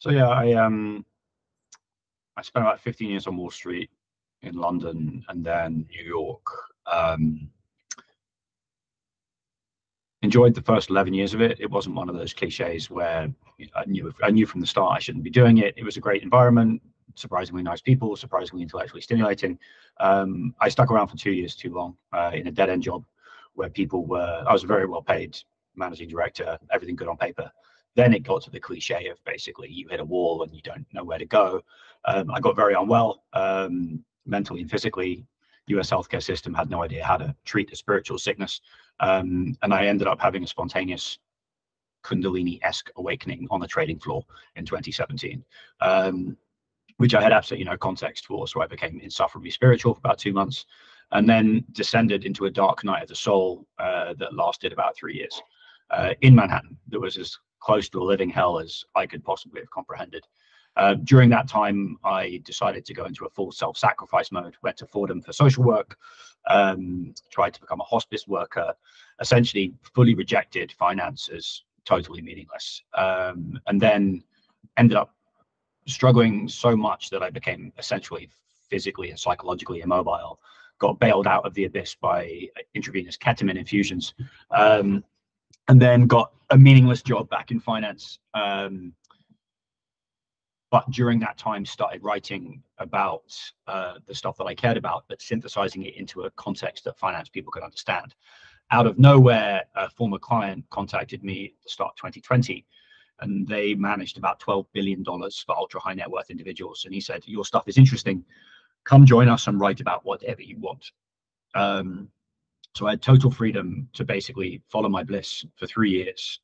So yeah, I spent about 15 years on Wall Street in London and then New York. Enjoyed the first 11 years of it. It wasn't one of those cliches where I knew from the start I shouldn't be doing it. It was a great environment, surprisingly nice people, surprisingly intellectually stimulating. I stuck around for 2 years too long in a dead-end job where people were, I was very well paid, managing director, everything good on paper. Then it got to the cliche of basically you hit a wall and you don't know where to go. I got very unwell, mentally and physically. US healthcare system had no idea how to treat a spiritual sickness. And I ended up having a spontaneous Kundalini-esque awakening on the trading floor in 2017, which I had absolutely no context for. So I became insufferably spiritual for about 2 months and then descended into a dark night of the soul that lasted about 3 years in Manhattan. That was as close to a living hell as I could possibly have comprehended. During that time, I decided to go into a full self-sacrifice mode, went to Fordham for social work, tried to become a hospice worker, essentially fully rejected finance as totally meaningless, and then ended up struggling so much that I became essentially physically and psychologically immobile, got bailed out of the abyss by intravenous ketamine infusions, and then got a meaningless job back in finance. But during that time, started writing about the stuff that I cared about, but synthesizing it into a context that finance people could understand. Out of nowhere, a former client contacted me at the start of 2020, and they managed about $12 billion for ultra high net worth individuals. And he said, your stuff is interesting. Come join us and write about whatever you want. So I had total freedom to basically follow my bliss for 3 years,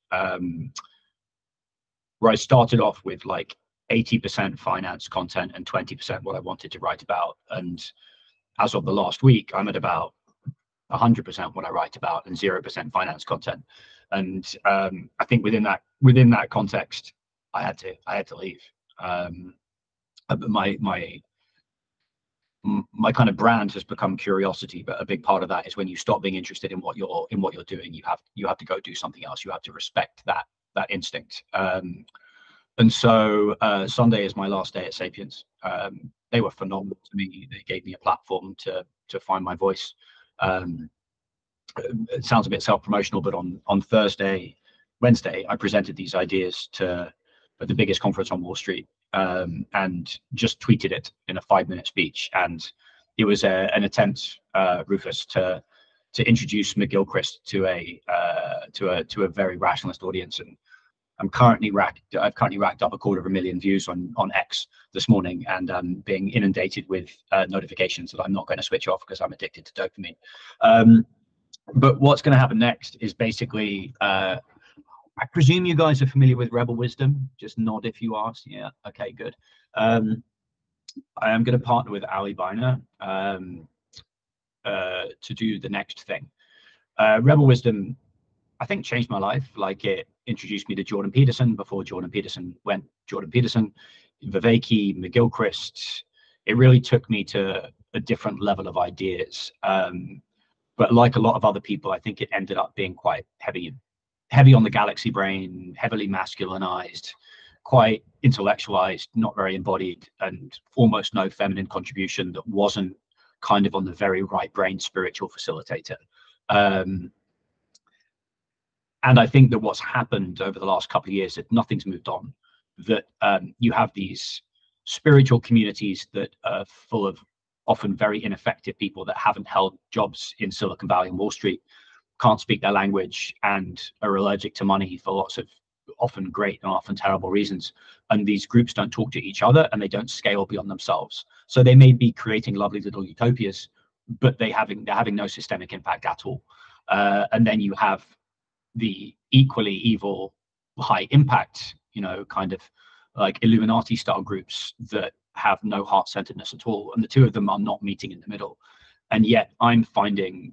where I started off with like, 80% finance content and 20% what I wanted to write about. And as of the last week, I'm at about 100% what I write about and 0% finance content. And I think within that context, I had to leave. My kind of brand has become curiosity, but a big part of that is when you stop being interested in what you're doing, you have to go do something else. You have to respect that instinct. And so Sunday is my last day at Sapiens. They were phenomenal to me. They gave me a platform to find my voice. It sounds a bit self-promotional, but on Wednesday, I presented these ideas at the biggest conference on Wall Street and just tweeted it in a 5-minute speech. And it was an attempt, Rufus, to introduce McGilchrist to a very rationalist audience. And I've currently racked up 250,000 views on X this morning, and being inundated with notifications that I'm not going to switch off because I'm addicted to dopamine. But what's going to happen next is basically, I presume you guys are familiar with Rebel Wisdom. Just nod if you are. Yeah. Okay, good. I am going to partner with Ali Beiner to do the next thing. Rebel Wisdom, I think, changed my life. Like, it introduced me to Jordan Peterson before Jordan Peterson went Jordan Peterson, Vervaeke, McGilchrist. It really took me to a different level of ideas. But like a lot of other people, I think it ended up being quite heavy on the galaxy brain, heavily masculinized, quite intellectualized, not very embodied, and almost no feminine contribution that wasn't kind of on the very right brain spiritual facilitator. And I think that what's happened over the last couple of years, that nothing's moved on, that you have these spiritual communities that are full of often very ineffective people that haven't held jobs in Silicon Valley and Wall Street, can't speak their language, and are allergic to money for lots of often great and often terrible reasons. And these groups don't talk to each other and they don't scale beyond themselves. So they may be creating lovely little utopias, but they're having no systemic impact at all. And then you have the equally evil, high impact, kind of like Illuminati style groups that have no heart centeredness at all. And the two of them are not meeting in the middle. And yet I'm finding,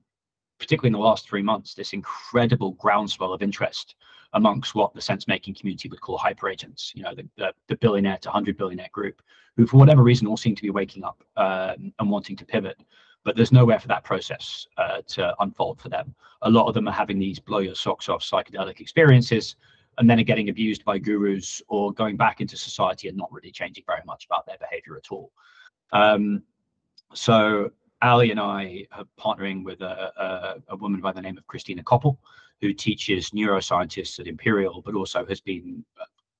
particularly in the last 3 months, this incredible groundswell of interest amongst what the sense making community would call hyper agents, the billionaire to 100 billionaire group, who for whatever reason all seem to be waking up and wanting to pivot. But there's nowhere for that process to unfold for them. A lot of them are having these blow your socks off psychedelic experiences and then are getting abused by gurus or going back into society and not really changing very much about their behavior at all. So Ali and I are partnering with a woman by the name of Christina Koppel, who teaches neuroscientists at Imperial, but also has been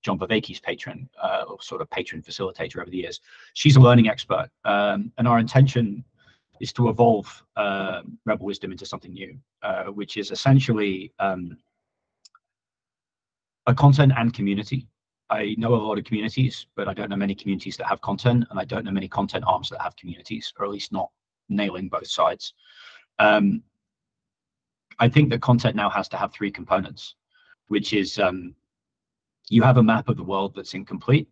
Jomba Baky's patron, or sort of patron facilitator over the years. She's a learning expert, and our intention is to evolve Rebel Wisdom into something new, which is essentially a content and community. I know a lot of communities, but I don't know many communities that have content, and I don't know many content arms that have communities, or at least not nailing both sides. I think that content now has to have three components, which is you have a map of the world that's incomplete.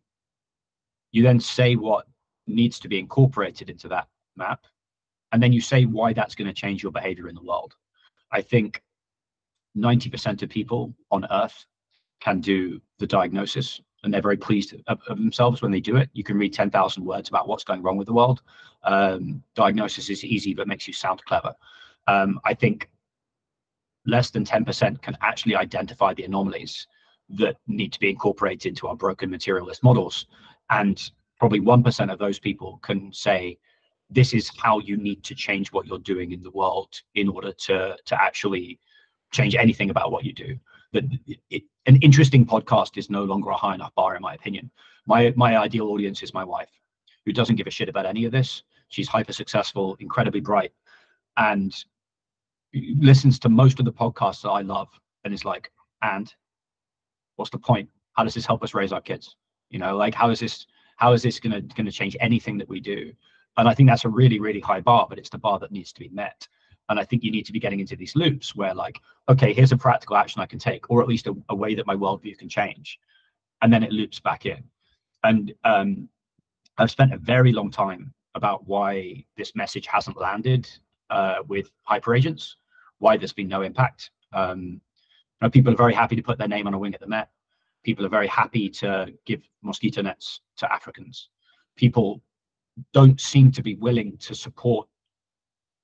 You then say what needs to be incorporated into that map, and then you say why that's going to change your behavior in the world. I think 90% of people on Earth can do the diagnosis, and they're very pleased of themselves when they do it. You can read 10,000 words about what's going wrong with the world. Diagnosis is easy, but makes you sound clever. I think less than 10% can actually identify the anomalies that need to be incorporated into our broken materialist models. And probably 1% of those people can say, this is how you need to change what you're doing in the world in order to actually change anything about what you do. That an interesting podcast is no longer a high enough bar, in my opinion. My ideal audience is my wife, who doesn't give a shit about any of this. She's hyper successful, incredibly bright, and listens to most of the podcasts that I love, and is like, and what's the point? How does this help us raise our kids? You know, like, how is this gonna change anything that we do? And I think that's a really, really high bar, but it's the bar that needs to be met. And I think you need to be getting into these loops where, like, okay, here's a practical action I can take, or at least a way that my worldview can change. And then it loops back in. And I've spent a very long time about why this message hasn't landed with hyper agents, why there's been no impact. You know, people are very happy to put their name on a wing at the Met. People are very happy to give mosquito nets to Africans. People don't seem to be willing to support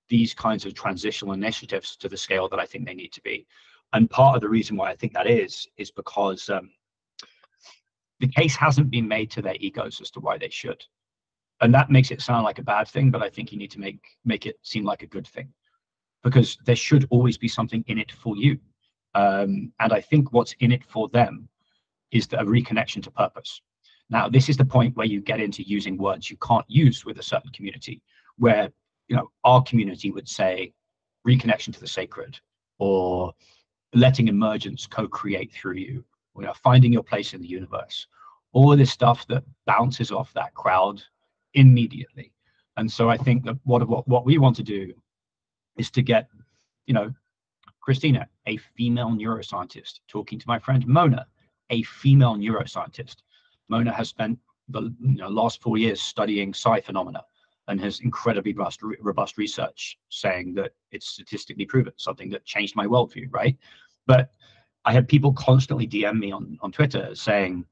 these kinds of transitional initiatives to the scale that I think they need to be. And part of the reason why I think that is because the case hasn't been made to their egos as to why they should. And that makes it sound like a bad thing, but I think you need to make it seem like a good thing, because there should always be something in it for you. And I think what's in it for them is a reconnection to purpose. Now, this is the point where you get into using words you can't use with a certain community, where, you know, our community would say reconnection to the sacred, or letting emergence co-create through you, or, you know, finding your place in the universe, all of this stuff that bounces off that crowd immediately. And so I think that what we want to do is to get, you know, Christina, a female neuroscientist, talking to my friend Mona, a female neuroscientist. Mona has spent the, you know, last 4 years studying psi phenomena, and has incredibly robust research saying that it's statistically proven, something that changed my worldview, right? But I had people constantly DM me on Twitter saying,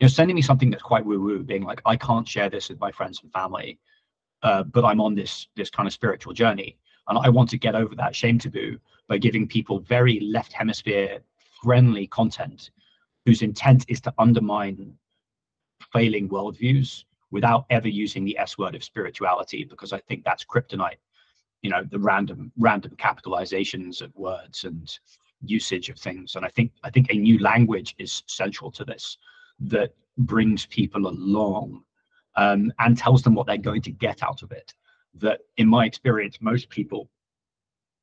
you know, sending me something that's quite woo-woo, being like, I can't share this with my friends and family, but I'm on this kind of spiritual journey. And I want to get over that shame taboo by giving people very left hemisphere friendly content whose intent is to undermine failing worldviews without ever using the S word of spirituality, because I think that's kryptonite. You know, the random capitalizations of words and usage of things. And I think a new language is central to this, that brings people along and tells them what they're going to get out of it. That, in my experience, most people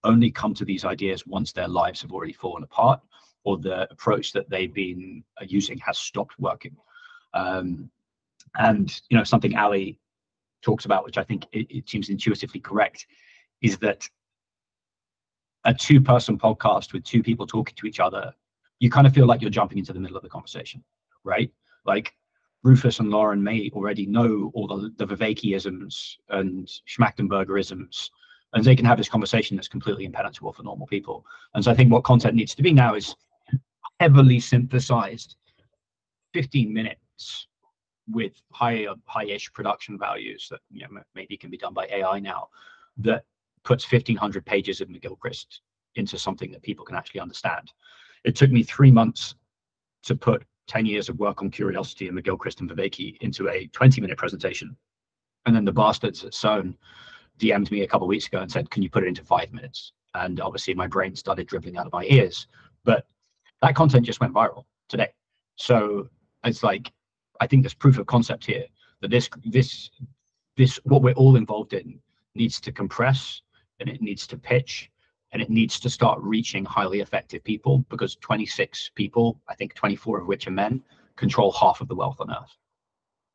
only come to these ideas once their lives have already fallen apart, or the approach that they've been using has stopped working. And, you know, something Ali talks about, which I think it seems intuitively correct, is that a two-person podcast with two people talking to each other, you kind of feel like you're jumping into the middle of the conversation, right? Like, Rufus and Lauren may already know all the Vervaeke-isms and Schmachtenberger-isms, and they can have this conversation that's completely impenetrable for normal people. And so I think what content needs to be now is heavily synthesized 15 minutes with high-ish production values that, you know, maybe can be done by AI now, that puts 1,500 pages of McGilchrist into something that people can actually understand. It took me 3 months to put 10 years of work on curiosity and McGilchrist and Vervaeke into a 20-minute presentation. And then the bastards at CERN DM'd me a couple of weeks ago and said, can you put it into 5 minutes? And obviously my brain started dribbling out of my ears, but that content just went viral today. So it's like, I think there's proof of concept here that this what we're all involved in needs to compress, and it needs to pitch, and it needs to start reaching highly effective people, because 26 people, I think 24 of which are men, control half of the wealth on Earth.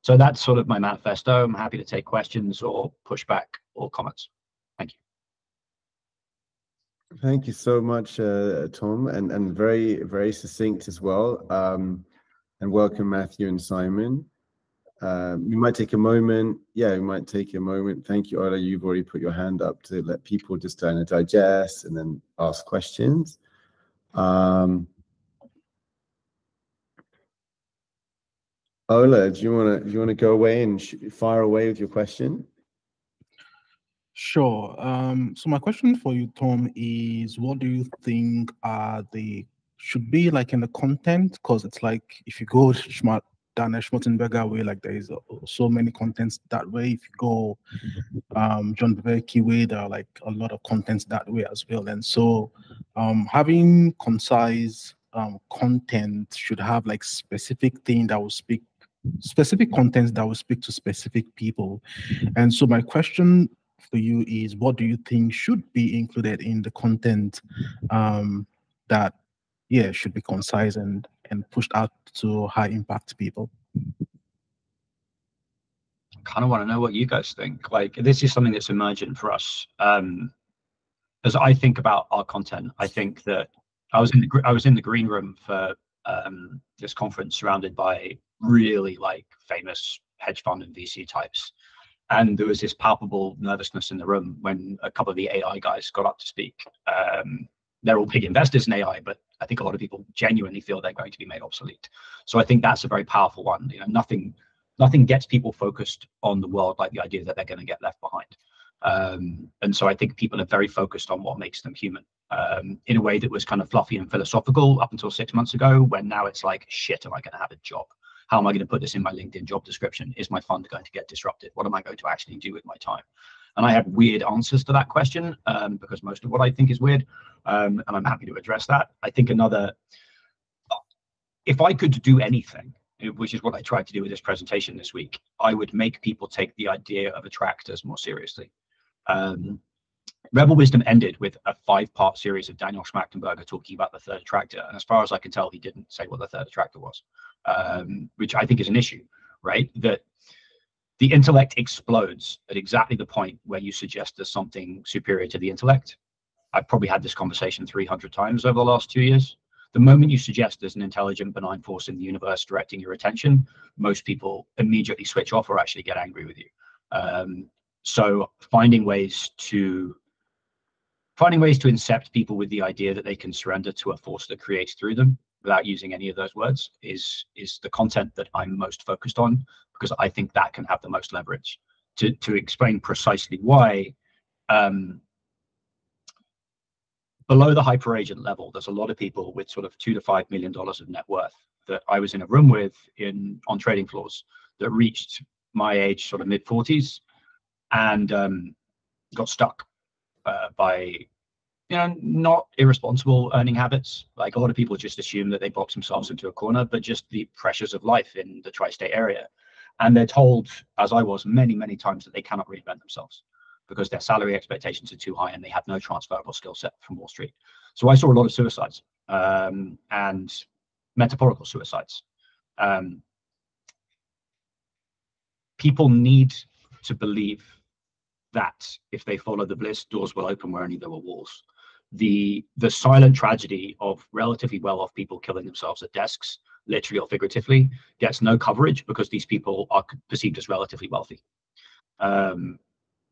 So that's sort of my manifesto. I'm happy to take questions or pushback or comments. Thank you. Thank you so much, Tom, and very, very succinct as well. And welcome, Matthew and Simon. We might take a moment. Yeah, we might take a moment. Thank you, Ola. You've already put your hand up to let people just kind of digest and then ask questions. Ola, do you want to go away and fire away with your question? Sure. So my question for you, Tom, is what do you think should be like in the content? Because it's like if you go smart. Daniel Schmachtenberger way, like there is so many contents that way. If you go John Bebeke way, there are like a lot of contents that way as well. And so having concise content should have like specific contents that will speak to specific people. And so my question for you is, what do you think should be included in the content that should be concise and pushed out to high impact people? I kind of want to know what you guys think. Like, this is something that's emergent for us. As I think about our content, I think that I was in the green room for this conference, surrounded by really like famous hedge fund and VC types, and there was this palpable nervousness in the room when a couple of the AI guys got up to speak. They're all big investors in AI, but I think a lot of people genuinely feel they're going to be made obsolete. So I think that's a very powerful one. You know, nothing gets people focused on the world like the idea that they're going to get left behind. And so I think people are very focused on what makes them human in a way that was kind of fluffy and philosophical up until 6 months ago, when now it's like, shit, am I going to have a job? How am I going to put this in my LinkedIn job description? Is my fund going to get disrupted? What am I going to actually do with my time? And I have weird answers to that question because most of what I think is weird, and I'm happy to address that. I think if I could do anything, which is what I tried to do with this presentation this week, I would make people take the idea of attractors more seriously. Rebel Wisdom ended with a 5-part series of Daniel Schmachtenberger talking about the third attractor, and as far as I can tell, he didn't say what the third attractor was, which I think is an issue, right? That the intellect explodes at exactly the point where you suggest there's something superior to the intellect. I've probably had this conversation 300 times over the last 2 years. The moment you suggest there's an intelligent, benign force in the universe directing your attention, most people immediately switch off or actually get angry with you. So finding ways to incept people with the idea that they can surrender to a force that creates through them, without using any of those words, is the content that I'm most focused on, because I think that can have the most leverage to explain precisely why below the hyper agent level, there's a lot of people with sort of $2 to $5 million of net worth that I was in a room with on trading floors that reached my age, sort of mid-40s, and got stuck by not irresponsible earning habits. Like, a lot of people just assume that they box themselves into a corner, but just the pressures of life in the tri-state area. And they're told, as I was many, many times, that they cannot reinvent themselves because their salary expectations are too high and they have no transferable skill set from Wall Street. So I saw a lot of suicides and metaphorical suicides. People need to believe that if they follow the bliss, doors will open where only there were walls. The silent tragedy of relatively well-off people killing themselves at desks, literally or figuratively, gets no coverage because these people are perceived as relatively wealthy.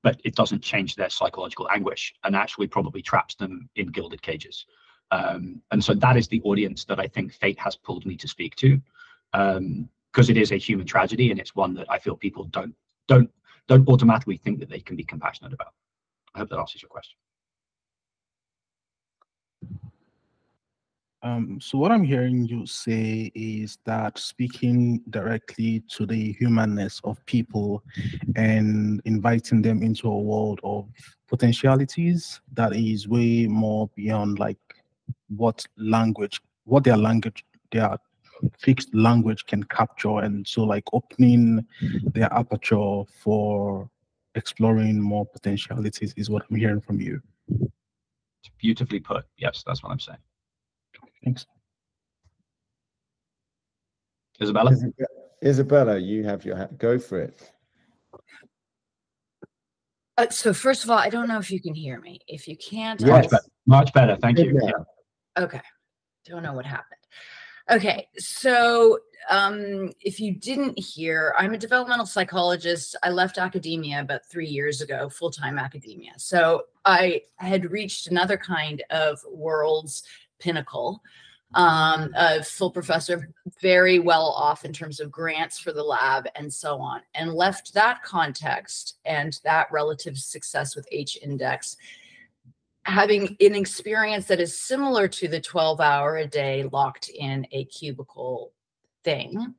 But it doesn't change their psychological anguish and actually probably traps them in gilded cages. And so that is the audience that I think fate has pulled me to speak to, because it is a human tragedy, and it's one that I feel people don't automatically think that they can be compassionate about. I hope that answers your question. So what I'm hearing you say is that speaking directly to the humanness of people and inviting them into a world of potentialities that is way more beyond like what their fixed language can capture, and so like opening their aperture for exploring more potentialities is what I'm hearing from you. It's beautifully put. Yes, that's what I'm saying. Thanks. Isabella? Isabella, you have your hand. Go for it. So first of all, I don't know if you can hear me. If you can't... Yes. Much better. Thank you. Yeah. Okay. Don't know what happened. Okay. So if you didn't hear, I'm a developmental psychologist. I left academia about 3 years ago, full-time academia. So I had reached another kind of world's pinnacle, a full professor, very well off in terms of grants for the lab and so on, and left that context and that relative success with H-index, having an experience that is similar to the 12-hour-a-day locked in a cubicle thing,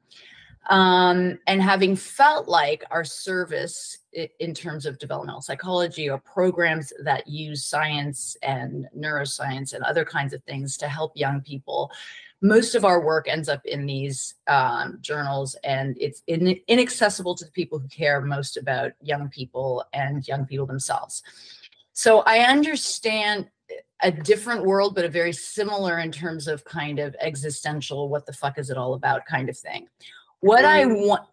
and having felt like our service in terms of developmental psychology or programs that use science and neuroscience and other kinds of things to help young people. Most of our work ends up in these journals, and it's inaccessible to the people who care most about young people and young people themselves. So I understand a different world, but a very similar in terms of kind of existential, what the fuck is it all about kind of thing. What I want,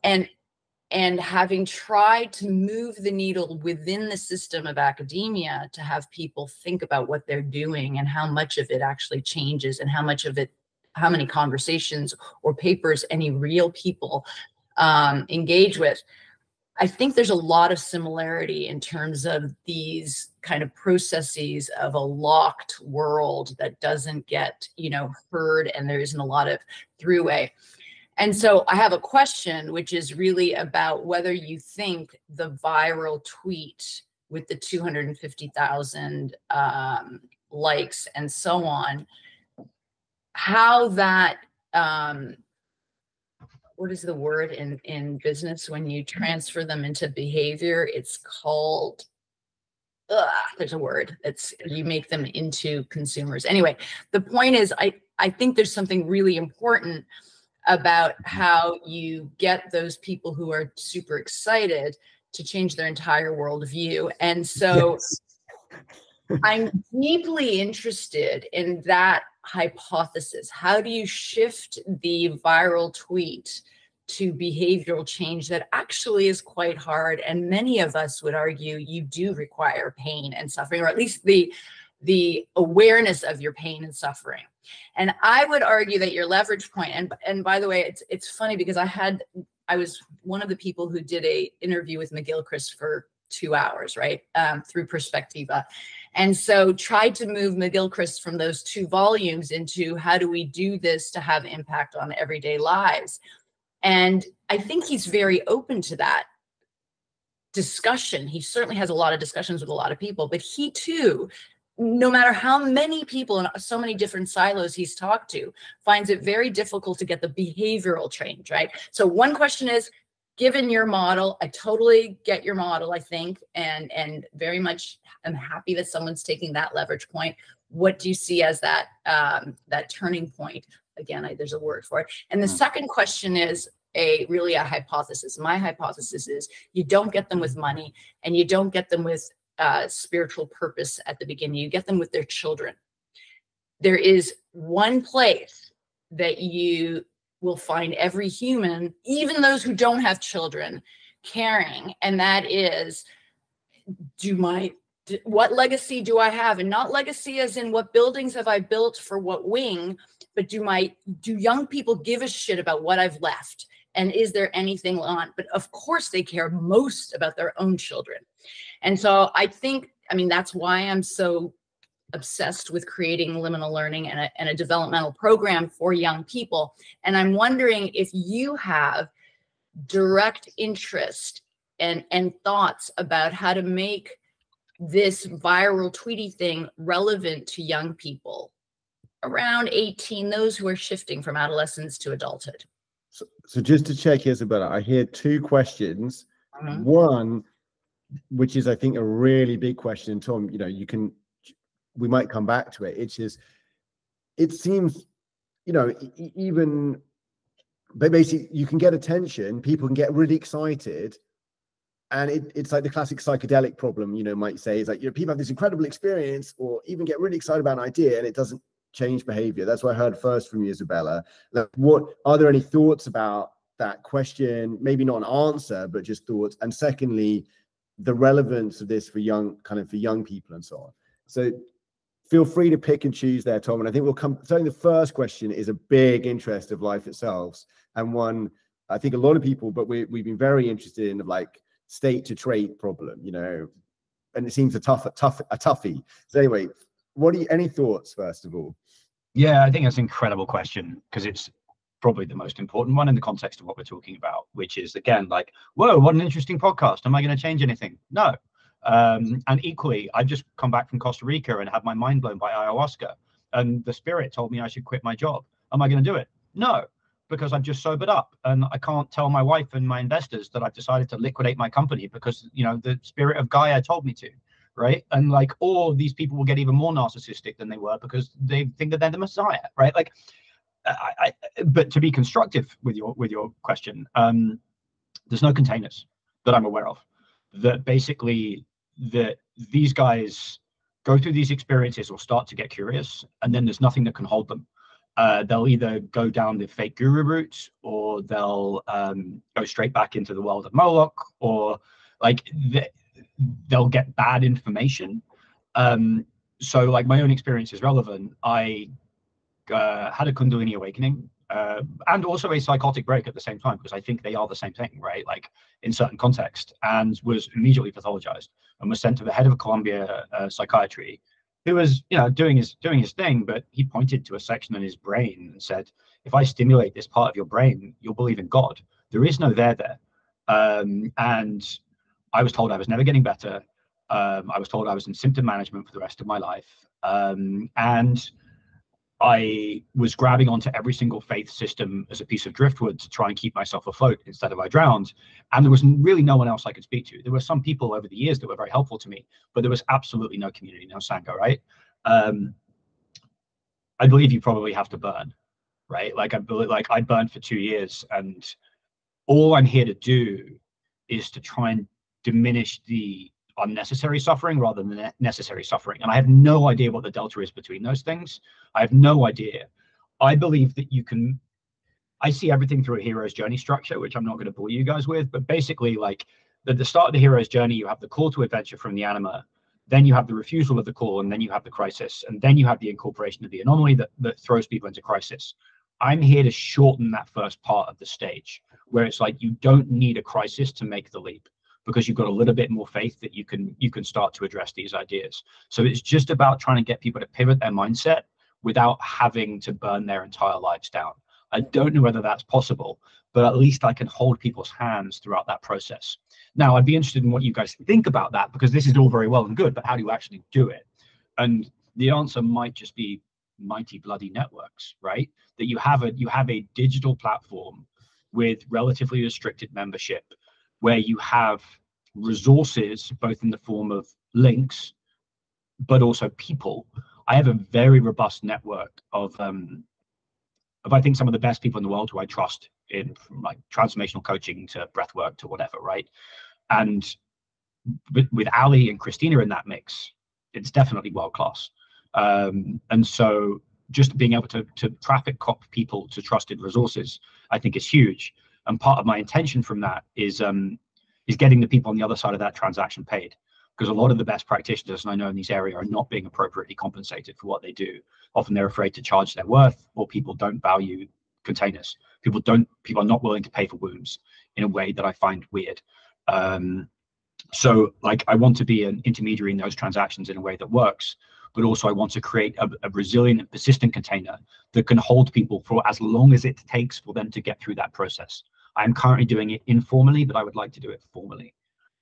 and having tried to move the needle within the system of academia to have people think about what they're doing and how much of it actually changes and how much of it, how many conversations or papers any real people engage with, I think there's a lot of similarity in terms of these kind of processes of a locked world that doesn't get, you know, heard, and there isn't a lot of throughway. And so I have a question, which is really about whether you think the viral tweet with the 250,000 likes and so on, how that, what is the word in business when you transfer them into behavior? It's called, there's a word. It's, you make them into consumers. Anyway, the point is, I think there's something really important about how you get those people who are super excited to change their entire worldview. And so yes. I'm deeply interested in that hypothesis. How do you shift the viral tweet to behavioral change that actually is quite hard? And many of us would argue you do require pain and suffering, or at least the awareness of your pain and suffering. And I would argue that your leverage point, and by the way, it's funny because I was one of the people who did an interview with McGilchrist for 2 hours, right, through Perspectiva. And so tried to move McGilchrist from those two volumes into how do we do this to have impact on everyday lives? And I think he's very open to that discussion. He certainly has a lot of discussions with a lot of people, but he too, no matter how many people and so many different silos he's talked to, finds it very difficult to get the behavioral change, right? So one question is, given your model, I totally get your model, I think, and very much I'm happy that someone's taking that leverage point. What do you see as that, that turning point? Again, there's a word for it. And the second question is, really a hypothesis. My hypothesis is you don't get them with money, and you don't get them with spiritual purpose at the beginning. You get them with their children. There is one place that you will find every human, even those who don't have children, caring, and that is, what legacy do I have? And not legacy as in what buildings have I built for what wing, but do young people give a shit about what I've left? And is there anything on? But of course they care most about their own children. And so I think, I mean, that's why I'm so obsessed with creating liminal learning and a developmental program for young people. And I'm wondering if you have direct interest and thoughts about how to make this viral tweety thing relevant to young people around 18, those who are shifting from adolescence to adulthood. So just to check, Isabella, I hear two questions. Mm-hmm. One, which is, I think, a really big question, Tom, you know, we might come back to it. It seems, you know, even, but basically you can get attention, people can get really excited. And it's like the classic psychedelic problem, you know, might say, is like, you know, people have this incredible experience or even get really excited about an idea and it doesn't change behavior. That's what I heard first from you, Isabella. Like, are there any thoughts about that question? Maybe not an answer, but just thoughts. And secondly, the relevance of this for young people and so on. So feel free to pick and choose there, Tom. And I think we'll come, certainly the first question is a big interest of Life Itself. And one, I think a lot of people, but we've been very interested in, like, state to trait problem, you know, and it seems a toughie. So anyway, any thoughts first of all? Yeah, I think that's an incredible question, because it's probably the most important one in the context of what we're talking about, which is, again, like, whoa, what an interesting podcast. Am I going to change anything? No. And equally, I've just come back from Costa Rica and had my mind blown by ayahuasca, and the spirit told me I should quit my job. Am I going to do it? No. Because I've just sobered up and I can't tell my wife and my investors that I've decided to liquidate my company because, you know, the spirit of Gaia told me to, right? And like, all these people will get even more narcissistic than they were because they think that they're the Messiah, right? Like, but to be constructive with your question, there's no containers that I'm aware of that basically that these guys go through these experiences or start to get curious, and then there's nothing that can hold them. They'll either go down the fake guru route, or they'll go straight back into the world of Moloch, or like they'll get bad information. So like, my own experience is relevant. I had a Kundalini awakening and also a psychotic break at the same time, because I think they are the same thing, right? Like, in certain context, and was immediately pathologized and was sent to the head of Columbia psychiatry, who was, you know, doing his thing, but he pointed to a section in his brain and said, if I stimulate this part of your brain, you'll believe in God. There is no there there. And I was told I was never getting better. I was told I was in symptom management for the rest of my life. And I was grabbing onto every single faith system as a piece of driftwood to try and keep myself afloat instead of I drowned. And there was really no one else I could speak to. There were some people over the years that were very helpful to me, but there was absolutely no community, no Sangha, right? I believe you probably have to burn, right? Like, I burned for 2 years, and all I'm here to do is to try and diminish the unnecessary suffering rather than necessary suffering. And I have no idea what the delta is between those things. I have no idea. I believe that I see everything through a hero's journey structure, which I'm not going to bore you guys with, but basically, like, at the start of the hero's journey, you have the call to adventure from the anima, then you have the refusal of the call, and then you have the crisis, and then you have the incorporation of the anomaly that throws people into crisis. I'm here to shorten that first part of the stage, where it's like, you don't need a crisis to make the leap, because you've got a little bit more faith that you can start to address these ideas. So it's just about trying to get people to pivot their mindset without having to burn their entire lives down. I don't know whether that's possible, but at least I can hold people's hands throughout that process. Now, I'd be interested in what you guys think about that, because this is all very well and good, but how do you actually do it? And the answer might just be mighty bloody networks, right? That you have a digital platform with relatively restricted membership, where you have resources, both in the form of links, but also people. I have a very robust network of I think some of the best people in the world who I trust, in from like transformational coaching to breathwork to whatever, right? And with Ali and Christina in that mix, it's definitely world class. And so just being able to traffic cop people to trusted resources, I think, is huge. And part of my intention from that is getting the people on the other side of that transaction paid, because a lot of the best practitioners I know in this area are not being appropriately compensated for what they do. Often they're afraid to charge their worth, or people don't value containers. People are not willing to pay for wombs in a way that I find weird. So like, I want to be an intermediary in those transactions in a way that works, but also I want to create a resilient and persistent container that can hold people for as long as it takes for them to get through that process. I'm currently doing it informally, but I would like to do it formally.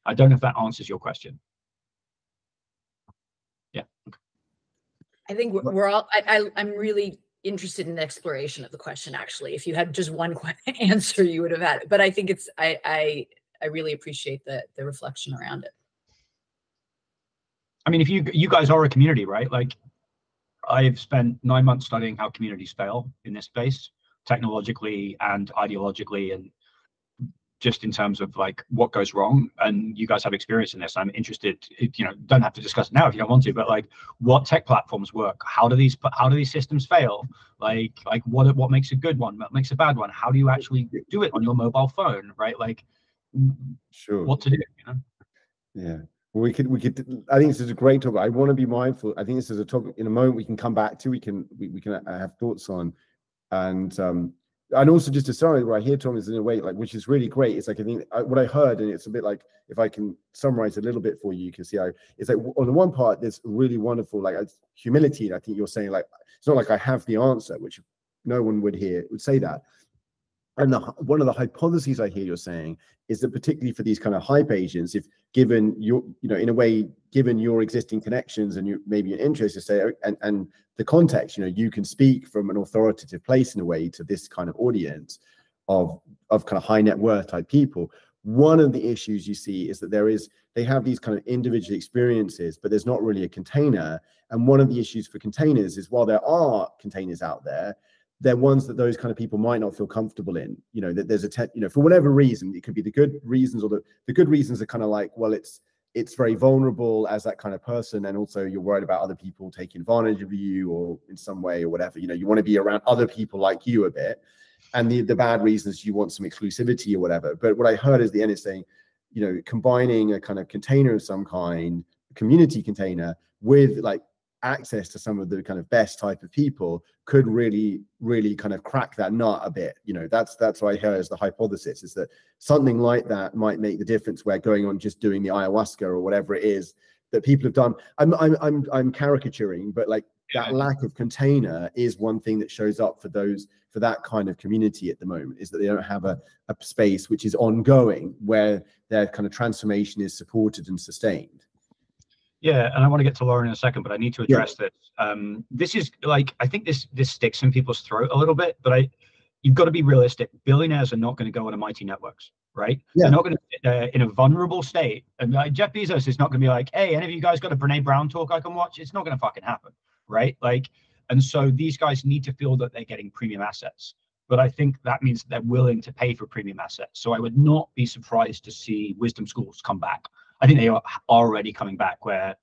I don't know if that answers your question. Yeah. I think we're all, I'm really interested in the exploration of the question, actually. If you had just one answer, you would have had it. But I think it's, I really appreciate the reflection around it. I mean, if you guys are a community, right? Like, I've spent 9 months studying how communities fail in this space, technologically and ideologically, and just in terms of like what goes wrong. And you guys have experience in this. I'm interested, you know, don't have to discuss it now if you don't want to, but like, what tech platforms work? How do these systems fail? Like what makes a good one? What makes a bad one? How do you actually do it on your mobile phone, right? Like, sure, what to do, you know? Yeah. We could. I think this is a great topic. I want to be mindful. I think this is a topic in a moment we can come back to. We can have thoughts on, and also just to summarize what I hear, Tom, is in a way like, which is really great. It's like, I think what I heard, and it's a bit like, if I can summarize a little bit for you, you can see how it's like, on the one part, there's really wonderful like humility. I think you're saying like, it's not like I have the answer, which no one would say that. And one of the hypotheses I hear you're saying is that particularly for these kind of hype agents, if given your, you know, in a way, given your existing connections and maybe your interest to say, and the context, you know, you can speak from an authoritative place in a way to this kind of audience of kind of high net worth type people. One of the issues you see is that they have these kind of individual experiences, but there's not really a container. And one of the issues for containers is while there are containers out there, they're ones that those kind of people might not feel comfortable in, you know, that there's you know, for whatever reason, it could be the good reasons or the good reasons are kind of like, well, it's very vulnerable as that kind of person. And also you're worried about other people taking advantage of you or in some way or whatever, you know, you want to be around other people like you a bit. And the bad reasons, you want some exclusivity or whatever. But what I heard is the end is saying, you know, combining a kind of container of some kind, community container with like, access to some of the kind of best type of people could really, really kind of crack that nut a bit. You know, that's why here is the hypothesis is that something like that might make the difference where going on just doing the ayahuasca or whatever it is that people have done. I'm caricaturing, but like that lack of container is one thing that shows up for those, for that kind of community at the moment, is that they don't have a space which is ongoing where their kind of transformation is supported and sustained. Yeah, and I want to get to Lauren in a second, but I need to address this. This is like, I think this sticks in people's throat a little bit, but you've got to be realistic. Billionaires are not going to go on a mighty networks, right? Yeah. They're not going to sit there in a vulnerable state. And like, Jeff Bezos is not going to be like, hey, any of you guys got a Brene Brown talk I can watch? It's not going to fucking happen, right? Like, and so these guys need to feel that they're getting premium assets. But I think that means they're willing to pay for premium assets. So I would not be surprised to see wisdom schools come back. I think they are already coming back where,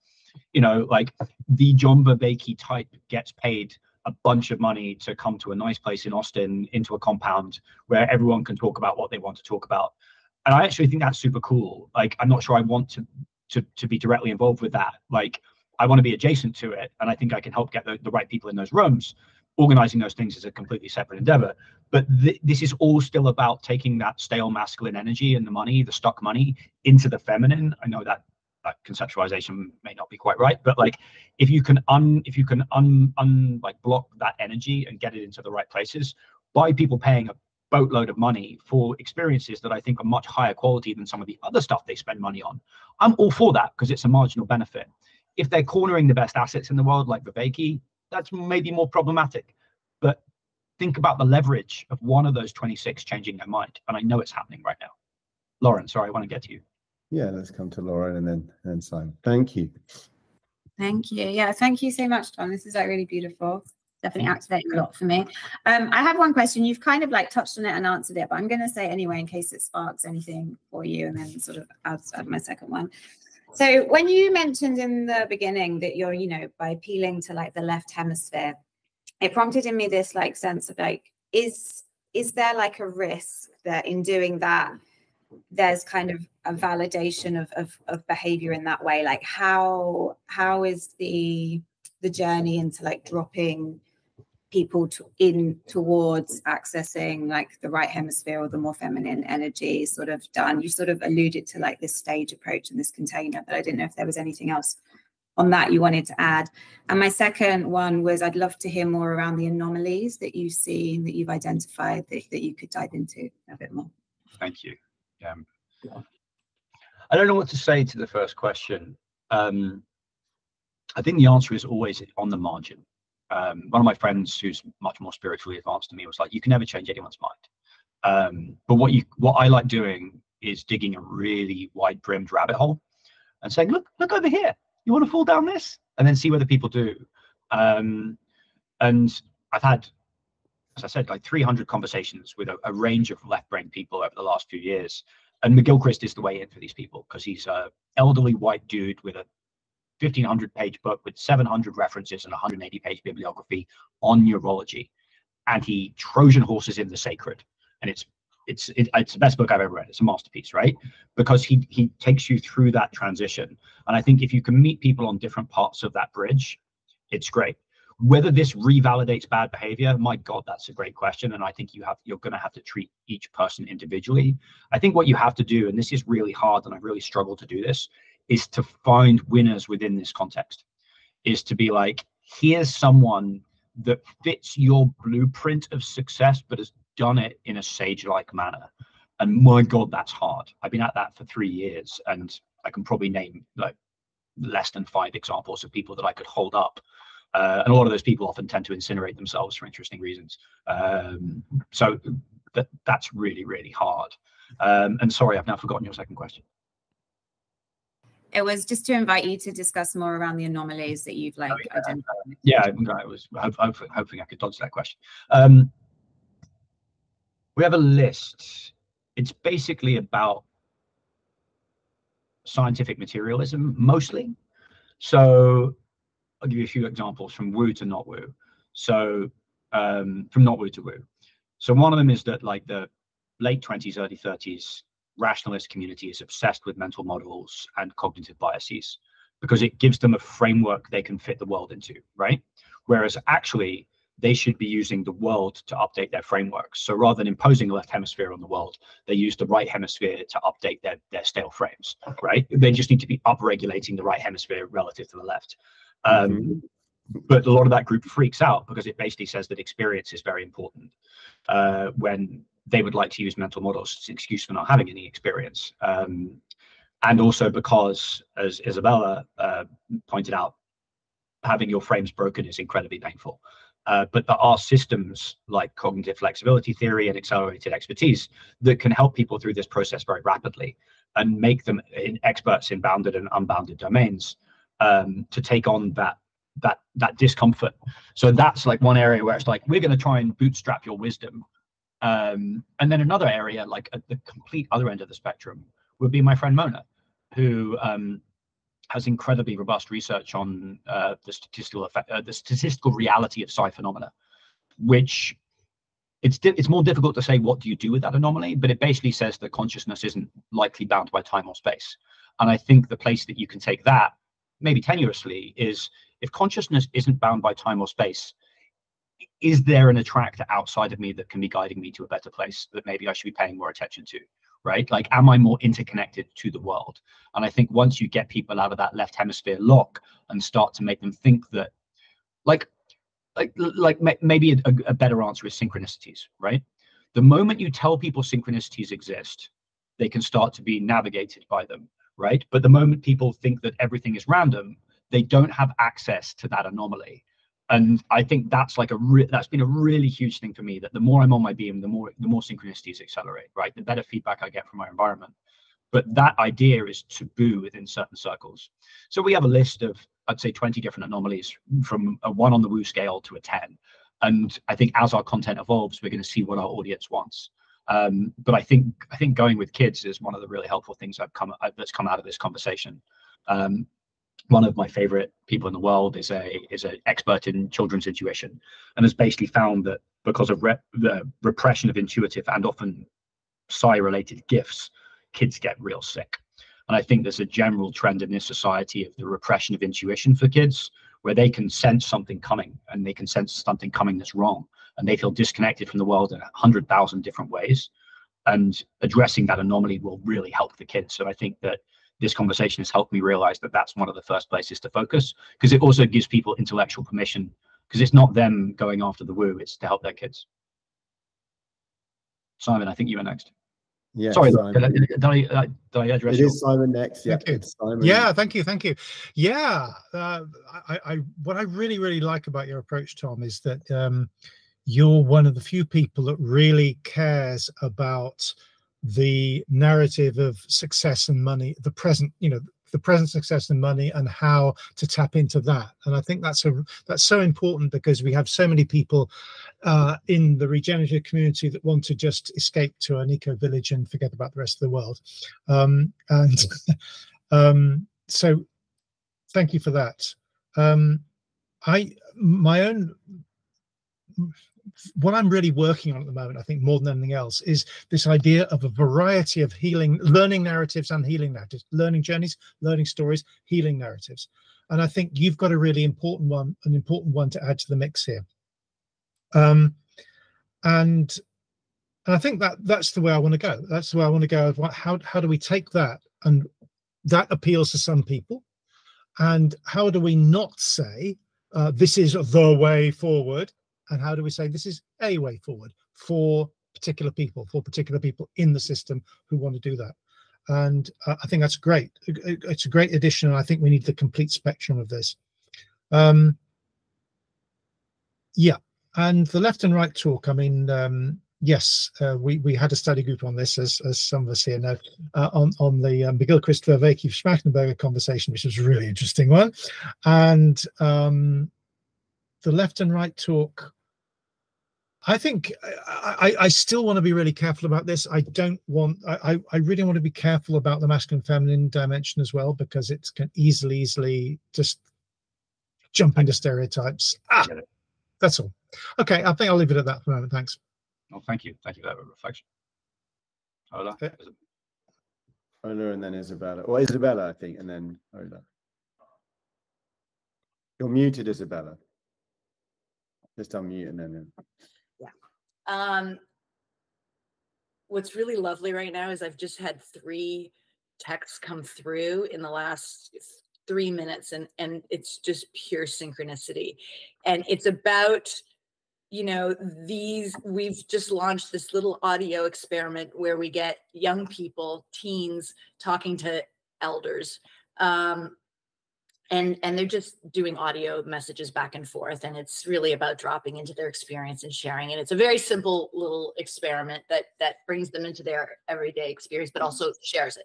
you know, like the Jomba Baky type gets paid a bunch of money to come to a nice place in Austin into a compound where everyone can talk about what they want to talk about. And I actually think that's super cool. Like, I'm not sure I want to be directly involved with that. Like, I want to be adjacent to it. And I think I can help get the right people in those rooms. Organizing those things is a completely separate endeavor. But this is all still about taking that stale masculine energy and the money, the stock money, into the feminine. I know that conceptualization may not be quite right, but like if you can block that energy and get it into the right places by people paying a boatload of money for experiences that I think are much higher quality than some of the other stuff they spend money on, I'm all for that because it's a marginal benefit. If they're cornering the best assets in the world, like Vervaeke, that's maybe more problematic, but think about the leverage of one of those 26 changing their mind. And I know it's happening right now. Lauren, sorry, I want to get to you. Yeah, let's come to Lauren and then Simon. Thank you. Thank you. Yeah, thank you so much, Tom. This is like really beautiful. Definitely activating a lot for me. I have one question. You've kind of like touched on it and answered it, but I'm going to say anyway in case it sparks anything for you and then sort of add my second one. So when you mentioned in the beginning that you're, you know, by appealing to like the left hemisphere, it prompted in me this like sense of like, is there like a risk that in doing that, there's kind of a validation of behavior in that way? Like how is the journey into like dropping people towards accessing like the right hemisphere or the more feminine energy sort of done? You sort of alluded to like this stage approach and this container, but I didn't know if there was anything else on that you wanted to add. And my second one was I'd love to hear more around the anomalies that you've seen, that you've identified, that you could dive into a bit more. Thank you. I don't know what to say to the first question. I think the answer is always on the margin. One of my friends who's much more spiritually advanced than me was like, you can never change anyone's mind. But what I like doing is digging a really wide-brimmed rabbit hole and saying, look over here. You want to fall down this? And then see whether people do. And I've had, as I said, like 300 conversations with a range of left-brained people over the last few years. And McGilchrist is the way in for these people because he's an elderly white dude with a 1,500-page book with 700 references and 180-page bibliography on neurology, and he Trojan horses in the sacred. And it's the best book I've ever read. It's a masterpiece, right? Because he takes you through that transition. And I think if you can meet people on different parts of that bridge, it's great. Whether this revalidates bad behavior, my God, that's a great question. And I think you're going to have to treat each person individually. I think what you have to do, and this is really hard, and I've really struggled to do this, is to find winners within this context, is to be like, here's someone that fits your blueprint of success, but has done it in a sage-like manner. And my God, that's hard. I've been at that for 3 years, and I can probably name like less than 5 examples of people that I could hold up. And a lot of those people often tend to incinerate themselves for interesting reasons. So that's really, really hard. And sorry, I've now forgotten your second question. It was just to invite you to discuss more around the anomalies that you've identified. Yeah, I was hoping I could dodge that question. We have a list. It's basically about scientific materialism mostly. So I'll give you a few examples from woo to not woo. So from not woo to woo. So one of them is that like the late 20s, early 30s, rationalist community is obsessed with mental models and cognitive biases because it gives them a framework they can fit the world into, right? Whereas actually they should be using the world to update their frameworks. So rather than imposing the left hemisphere on the world, they use the right hemisphere to update their stale frames, right? They just need to be upregulating the right hemisphere relative to the left. But a lot of that group freaks out because it basically says that experience is very important when they would like to use mental models as an excuse for not having any experience. And also because, as Isabella pointed out, having your frames broken is incredibly painful. But there are systems like cognitive flexibility theory and accelerated expertise that can help people through this process very rapidly and make them experts in bounded and unbounded domains to take on that discomfort. So that's like one area where it's like, we're going to try and bootstrap your wisdom. And then another area, like at the complete other end of the spectrum, would be my friend Mona, who has incredibly robust research on the statistical reality of psi phenomena, which it's more difficult to say what do you do with that anomaly, but it basically says that consciousness isn't likely bound by time or space. And I think the place that you can take that, maybe tenuously, is if consciousness isn't bound by time or space, is there an attractor outside of me that can be guiding me to a better place that maybe I should be paying more attention to, right? Like, am I more interconnected to the world? And I think once you get people out of that left hemisphere lock and start to make them think that, like maybe a better answer is synchronicities, right? The moment you tell people synchronicities exist, they can start to be navigated by them, right? But the moment people think that everything is random, they don't have access to that anomaly. And I think that's like that's been a really huge thing for me, that the more I'm on my beam, the more synchronicities accelerate, right? The better feedback I get from my environment. But that idea is taboo within certain circles. So we have a list of, I'd say, 20 different anomalies from a 1 on the woo scale to a 10. And I think as our content evolves, we're going to see what our audience wants. But I think going with kids is one of the really helpful things that's come out of this conversation. One of my favorite people in the world is an expert in children's intuition, and has basically found that because of the repression of intuitive and often psi-related gifts, kids get real sick. And I think there's a general trend in this society of the repression of intuition for kids, where they can sense something coming, and they can sense something coming that's wrong, and they feel disconnected from the world in 100,000 different ways. And addressing that anomaly will really help the kids. So I think that this conversation has helped me realize that that's one of the first places to focus, because it also gives people intellectual permission, because it's not them going after the woo, it's to help their kids. Simon, I think you were next. Yeah, sorry, did I address you? It is Simon next. Yeah, Simon. Yeah, thank you, thank you. Yeah, what I really like about your approach, Tom, is that you're one of the few people that really cares about the narrative of success and money, the present, you know, the present success and money, and how to tap into that. And I think that's so important, because we have so many people in the regenerative community that want to just escape to an eco village and forget about the rest of the world. So thank you for that. What I'm really working on at the moment, I think more than anything else, is this idea of a variety of healing, learning narratives and healing narratives, learning journeys, learning stories, healing narratives. And I think you've got a really important one, to add to the mix here. And I think that's the way I want to go. That's the way I want to go. How do we take that? And that appeals to some people. And how do we not say this is the way forward? And how do we say this is a way forward for particular people, in the system who want to do that? And I think that's great. It's a great addition. And I think we need the complete spectrum of this. Yeah. And the left and right talk. I mean, yes, we had a study group on this, as some of us here know, on the McGilchrist, Vervaeke, Schmachtenberger conversation, which was a really interesting one. And the left and right talk, I think I still want to be really careful about this. I really want to be careful about the masculine feminine dimension as well, because it can easily just jump into stereotypes. That's all. Okay, I think I'll leave it at that for a moment. Thanks. Well, thank you. Thank you for that reflection. Ola. Okay. Ola and then Isabella. Or Isabella, I think, and then Ola. You're muted, Isabella. Just unmute and then. Yeah. What's really lovely right now is I've just had 3 texts come through in the last 3 minutes, and it's just pure synchronicity. And it's about, you know, we've just launched this little audio experiment where we get young people, teens, talking to elders. And they're just doing audio messages back and forth. And it's really about dropping into their experience and sharing. And it's a very simple little experiment that brings them into their everyday experience, but also shares it.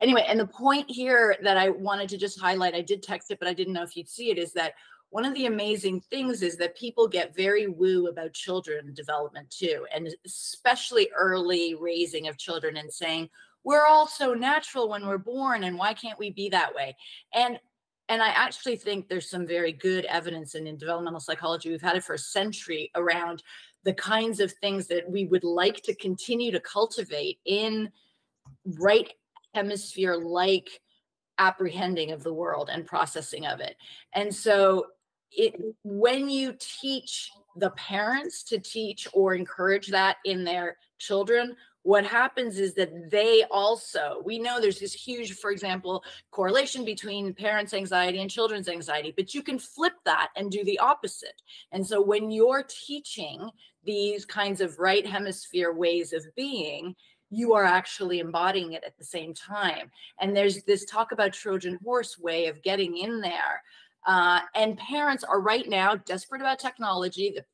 Anyway, and the point here that I wanted to just highlight, I did text it, but I didn't know if you'd see it, is that one of the amazing things is that people get very woo about children development too, and especially early raising of children, and saying, we're all so natural when we're born, and why can't we be that way? And I actually think there's some very good evidence, and in developmental psychology, we've had it for a century, around the kinds of things that we would like to continue to cultivate in right hemisphere-like apprehending of the world and processing of it. And so when you teach the parents to teach or encourage that in their children, what happens is that they also, we know there's this huge, for example, correlation between parents' anxiety and children's anxiety, but you can flip that and do the opposite. And so when you're teaching these kinds of right hemisphere ways of being, you are actually embodying it at the same time. And there's this talk about Trojan horse way of getting in there. And parents are right now desperate about technology. The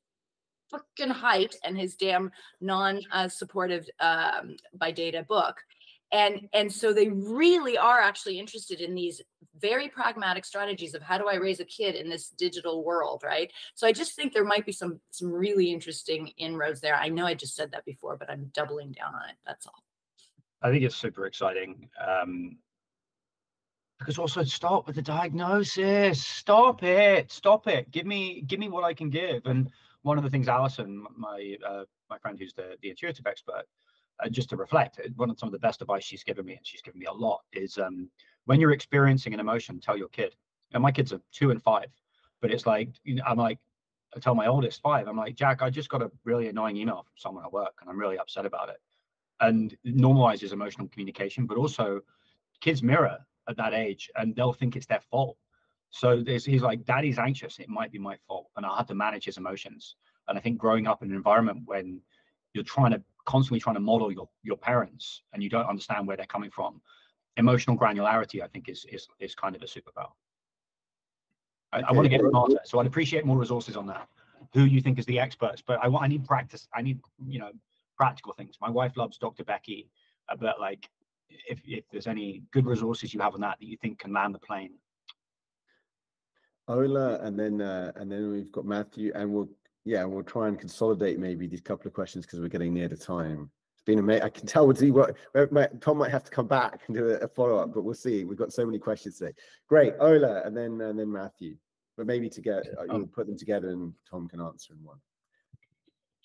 fucking hype and his damn non-supportive by data book. And so they really are actually interested in these very pragmatic strategies of how do I raise a kid in this digital world, right? So I just think there might be some really interesting inroads there. I know I just said that before, but I'm doubling down on it. That's all. I think it's super exciting. Because also start with the diagnosis. Stop it. Stop it. Give me what I can give. And one of the things Alison, my friend who's the intuitive expert, just to reflect, some of the best advice she's given me, and she's given me a lot, is when you're experiencing an emotion, tell your kid. And my kids are 2 and 5, but it's like, you know, I tell my oldest 5, I'm like, Jack, I just got a really annoying email from someone at work, and I'm really upset about it. And it normalizes emotional communication, but also kids mirror at that age, and they'll think it's their fault. So he's like, Daddy's anxious. It might be my fault. And I had to manage his emotions. And I think growing up in an environment when you're trying to constantly trying to model your parents and you don't understand where they're coming from. Emotional granularity, I think, is kind of a superpower. I want to get smarter, so I'd appreciate more resources on that. Who you think is the experts? But I need practice. I need, you know, practical things. My wife loves Dr. Bebeke, but like, if there's any good resources you have on that that you think can land the plane. Ola, and then we've got Matthew, and we'll try and consolidate maybe these couple of questions because we're getting near the time. It's been amazing. I can tell we'll see what Tom might have to come back and do a follow up, but we'll see. We've got so many questions today. Great, Ola, and then Matthew, but maybe you'll put them together and Tom can answer in one.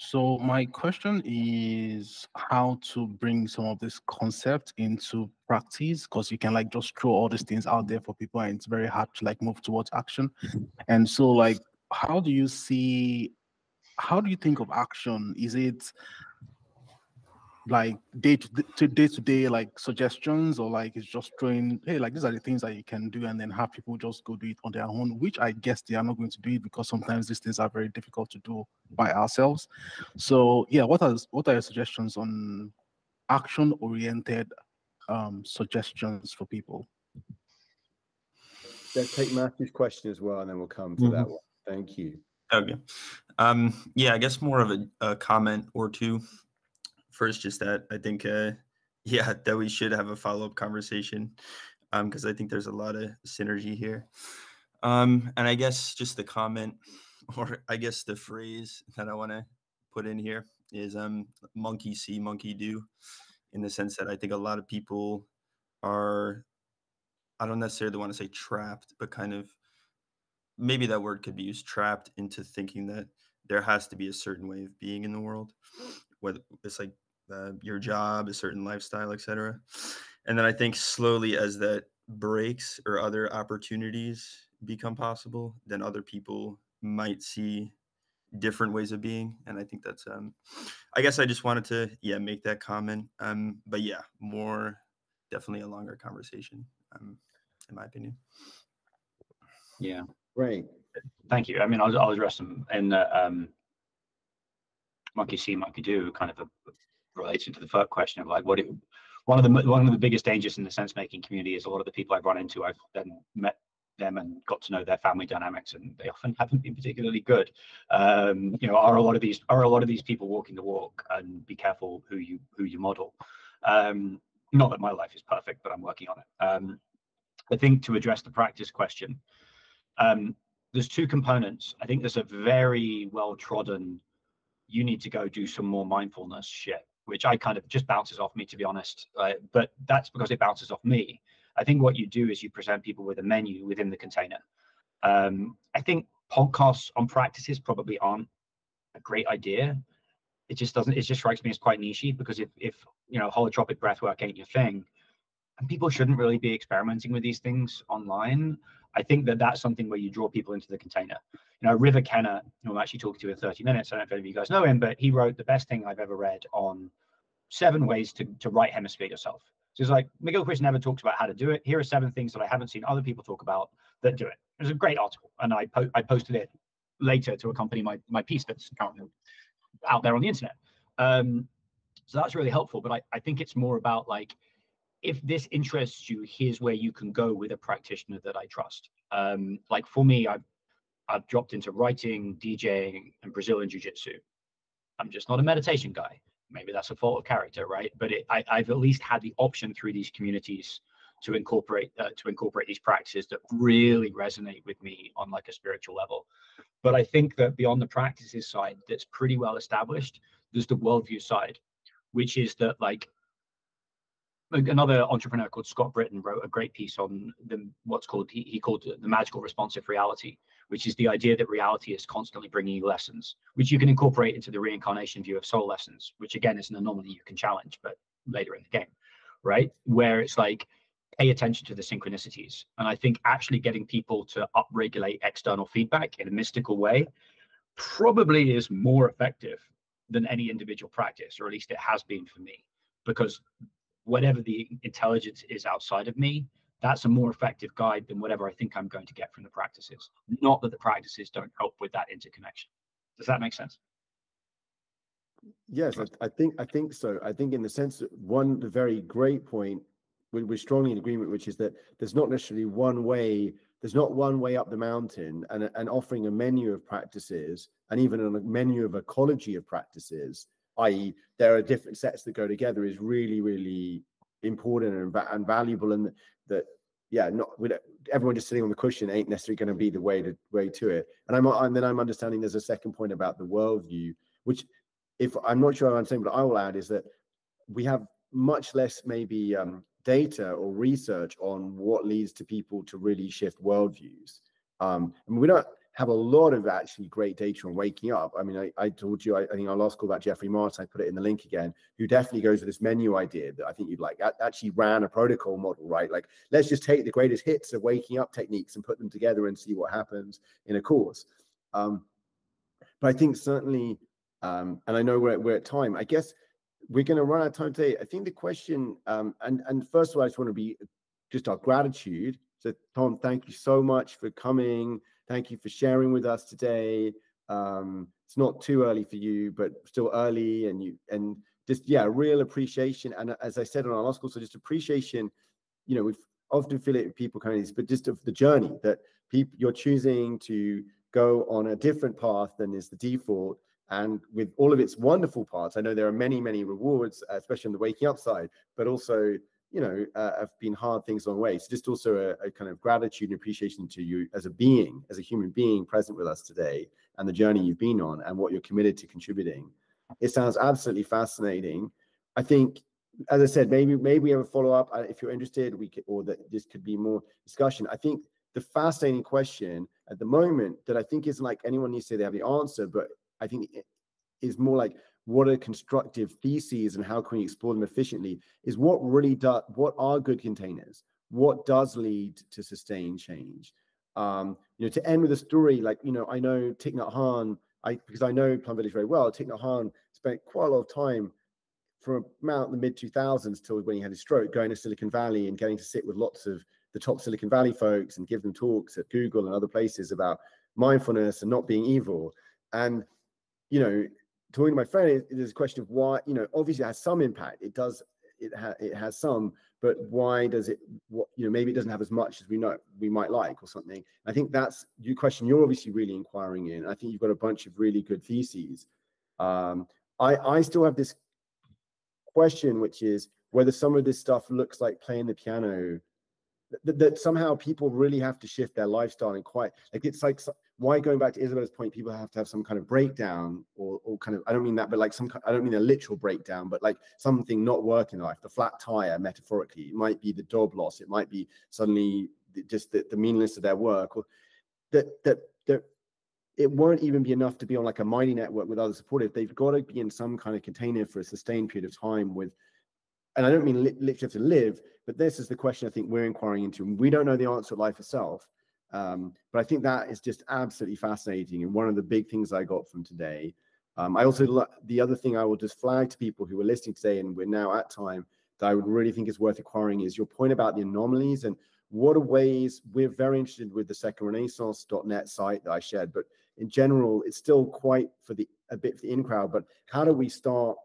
So my question is how to bring some of this concept into practice, because you can like just throw all these things out there for people and it's very hard to like move towards action. And so like, how do you think of action? Is it like day to day like suggestions, or like it's just throwing, hey, like these are the things that you can do, and then have people just go do it on their own, which I guess they are not going to do it because sometimes these things are very difficult to do by ourselves. So yeah, what are your suggestions on action oriented suggestions for people? Let's take Matthew's question as well, and then we'll come to that one. Thank you. Okay. Yeah, I guess more of a comment or two. First, just that I think, that we should have a follow-up conversation, because I think there's a lot of synergy here. And I guess just the comment, or I guess the phrase that I want to put in here is monkey see, monkey do, in the sense that I think a lot of people are, I don't necessarily want to say trapped, but kind of, maybe that word could be used, trapped into thinking that there has to be a certain way of being in the world, whether it's like your job, a certain lifestyle, etc. And then I think slowly as that breaks or other opportunities become possible, then other people might see different ways of being. And I think that's, I guess I just wanted to, make that comment. But yeah, more definitely a longer conversation, in my opinion. Yeah. Great. Thank you. I mean, I'll address them in the, monkey see, monkey do, kind of related to the first question of like one of the biggest dangers in the sense making community is a lot of the people I've run into, I've then met them and got to know their family dynamics, and they often haven't been particularly good. You know, are a lot of these people walking the walk, and be careful who you model. Not that my life is perfect, but I'm working on it. I think to address the practice question, there's two components. I think there's a very well trodden, you need to go do some more mindfulness shit, which I kind of just bounces off me, to be honest. But that's because it bounces off me. I think what you do is you present people with a menu within the container. I think podcasts on practices probably aren't a great idea. It just strikes me as quite nichey, because if you know, holotropic breathwork ain't your thing, and people shouldn't really be experimenting with these things online. I think that that's something where you draw people into the container. You know, River Kenner, who I'm actually talking to in 30 minutes, I don't know if any of you guys know him, but he wrote the best thing I've ever read on 7 ways to right hemisphere yourself. So it's like, McGilchrist never talks about how to do it. Here are 7 things that I haven't seen other people talk about that do it. It was a great article, and I posted it later to accompany my piece that's currently out there on the internet. So that's really helpful, but I think it's more about like, if this interests you, here's where you can go with a practitioner that I trust. Like for me, I've dropped into writing, DJing, and Brazilian jiu-jitsu. I'm just not a meditation guy. Maybe that's a fault of character, right? But I've at least had the option through these communities to incorporate these practices that really resonate with me on like a spiritual level. But I think that beyond the practices side, that's pretty well established, there's the worldview side, which is that like, another entrepreneur called Scott Britton wrote a great piece on what he called the magical responsive reality, which is the idea that reality is constantly bringing you lessons, which you can incorporate into the reincarnation view of soul lessons, which again is an anomaly you can challenge, but later in the game, right? Where it's like, pay attention to the synchronicities. And I think actually getting people to upregulate external feedback in a mystical way probably is more effective than any individual practice, or at least it has been for me, because whatever the intelligence is outside of me, that's a more effective guide than whatever I think I'm going to get from the practices. Not that the practices don't help with that interconnection. Does that make sense? Yes, I think so. I think in the sense that the very great point, we're strongly in agreement, which is that there's not necessarily one way. There's not one way up the mountain, and offering a menu of practices and even a menu of ecology of practices, i.e. there are different sets that go together, is really, really important and valuable. And that, yeah, everyone just sitting on the cushion ain't necessarily going to be the way to it. And I'm understanding there's a second point about the worldview, which, if I'm not sure I understand, but I will add, is that we have much less maybe data or research on what leads to people to really shift worldviews. I mean, we don't have a lot of actually great data on waking up. I mean, I told you, I think our last call about Jeffrey Martin, I put it in the link again, who definitely goes with this menu idea that I think you'd like, actually ran a protocol model, right? Like, let's just take the greatest hits of waking up techniques and put them together and see what happens in a course. But I think certainly, and I know we're at time, I guess, we're going to run out of time today. I think the question, and first of all, I just want to be just our gratitude. So Tom, thank you so much for coming. Thank you for sharing with us today. It's not too early for you, but still early, and just, yeah, real appreciation. And as I said on our last call, so just appreciation, you know, we often feel it with people coming to this, but just of the journey that people, you're choosing to go on a different path than is the default. And with all of its wonderful parts, I know there are many, many rewards, especially on the waking up side, but also, you know, have been hard things along the way. So just also a kind of gratitude and appreciation to you as a being, as a human being present with us today, and the journey you've been on and what you're committed to contributing. It sounds absolutely fascinating. I think, as I said, maybe we have a follow-up. If you're interested, this could be more discussion. I think the fascinating question at the moment that I think isn't like anyone needs to say they have the answer, but I think it is more like, what are constructive theses and how can we explore them efficiently, is what are good containers? What does lead to sustained change? You know, to end with a story, like, you know, I know Thich Nhat Hanh, because I know Plum Village very well, Thich Nhat Hanh spent quite a lot of time from about the mid-2000s till when he had his stroke, going to Silicon Valley and getting to sit with lots of the top Silicon Valley folks and give them talks at Google and other places about mindfulness and not being evil. And, you know, talking to my friend, there's a question of why, you know, obviously it has some impact. It does, it has some, but why does it, you know, maybe it doesn't have as much as we know we might like or something. I think that's your question you're obviously really inquiring in. I think you've got a bunch of really good theses. I still have this question, which is whether some of this stuff looks like playing the piano, that somehow people really have to shift their lifestyle, and quite like, it's like, why, going back to Isabella's point, people have to have some kind of breakdown or kind of, I don't mean that, but like I don't mean a literal breakdown, but like something not working in life, the flat tire metaphorically, it might be the job loss, it might be suddenly just the meaninglessness of their work, or that it won't even be enough to be on like a mighty network with others supportive. They've got to be in some kind of container for a sustained period of time with, and I don't mean literally to live, but this is the question I think we're inquiring into. We don't know the answer to life itself. But I think that is just absolutely fascinating, and one of the big things I got from today. I also, the other thing I will just flag to people who are listening today, and we're now at time, that I would really think is worth acquiring, is your point about the anomalies and what are ways. We're very interested with the secondrenaissance.net site that I shared, but in general, it's still quite a bit for the in crowd. But how do we start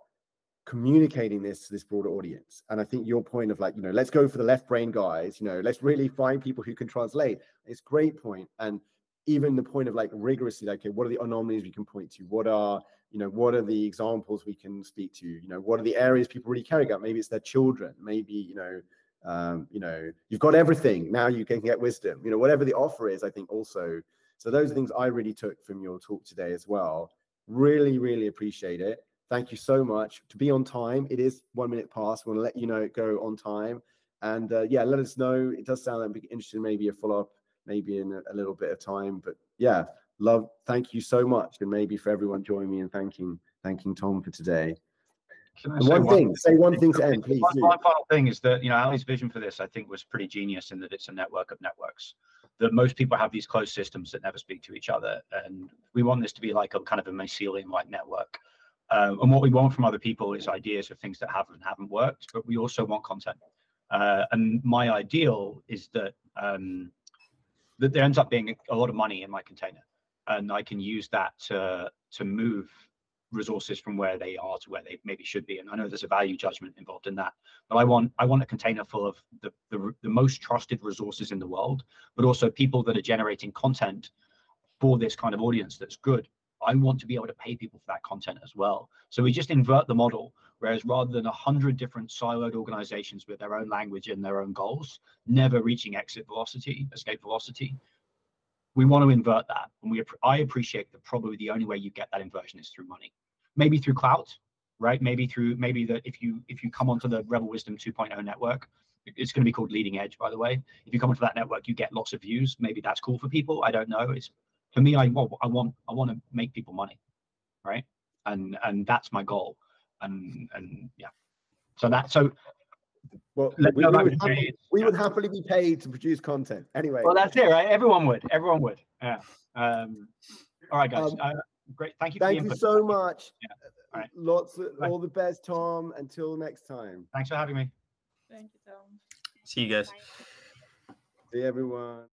communicating this to this broader audience? And I think your point of, like, you know, let's go for the left brain guys, you know, let's really find people who can translate. It's a great point. And even the point of, like, rigorously, like, okay, what are the anomalies we can point to? What are, you know, what are the examples we can speak to? You know, what are the areas people really carry out? Maybe it's their children. Maybe, you know, you've got everything. Now you can get wisdom. You know, whatever the offer is, I think also. So those are things I really took from your talk today as well. Really, really appreciate it. Thank you so much. To be on time, it is 1 minute past. We want to let you know it go on time. And yeah, let us know. It does sound like interesting, maybe a follow-up, maybe in a little bit of time. But yeah, love, thank you so much. And maybe for everyone joining me in thanking Tom for today. Can I say one thing to end, please? My final thing is that, you know, Ali's vision for this, I think, was pretty genius, in that it's a network of networks. That most people have these closed systems that never speak to each other. And we want this to be like a kind of a mycelium-like network. And what we want from other people is ideas of things that have and haven't worked, but we also want content. And my ideal is that that there ends up being a lot of money in my container, and I can use that to move resources from where they are to where they maybe should be. And I know there's a value judgment involved in that, but I want a container full of the most trusted resources in the world, but also people that are generating content for this kind of audience that's good. I want to be able to pay people for that content as well. So we just invert the model, whereas rather than 100 different siloed organizations with their own language and their own goals, never reaching escape velocity, we want to invert that. And I appreciate that probably the only way you get that inversion is through money, maybe through clout, right? Maybe that if you come onto the Rebel Wisdom 2.0 network, it's going to be called Leading Edge, by the way. If you come onto that network, you get lots of views. Maybe that's cool for people. I don't know. It's, for me, I want to make people money, right? And that's my goal. And yeah, so. Well, we would happily be paid to produce content anyway. Well, that's it, right? Everyone would. Yeah. All right, guys. Great. Thank you. Thank you so much. Yeah. All right. All the best, Tom. Until next time. Thanks for having me. Thank you, Tom. See you guys. Bye. See everyone.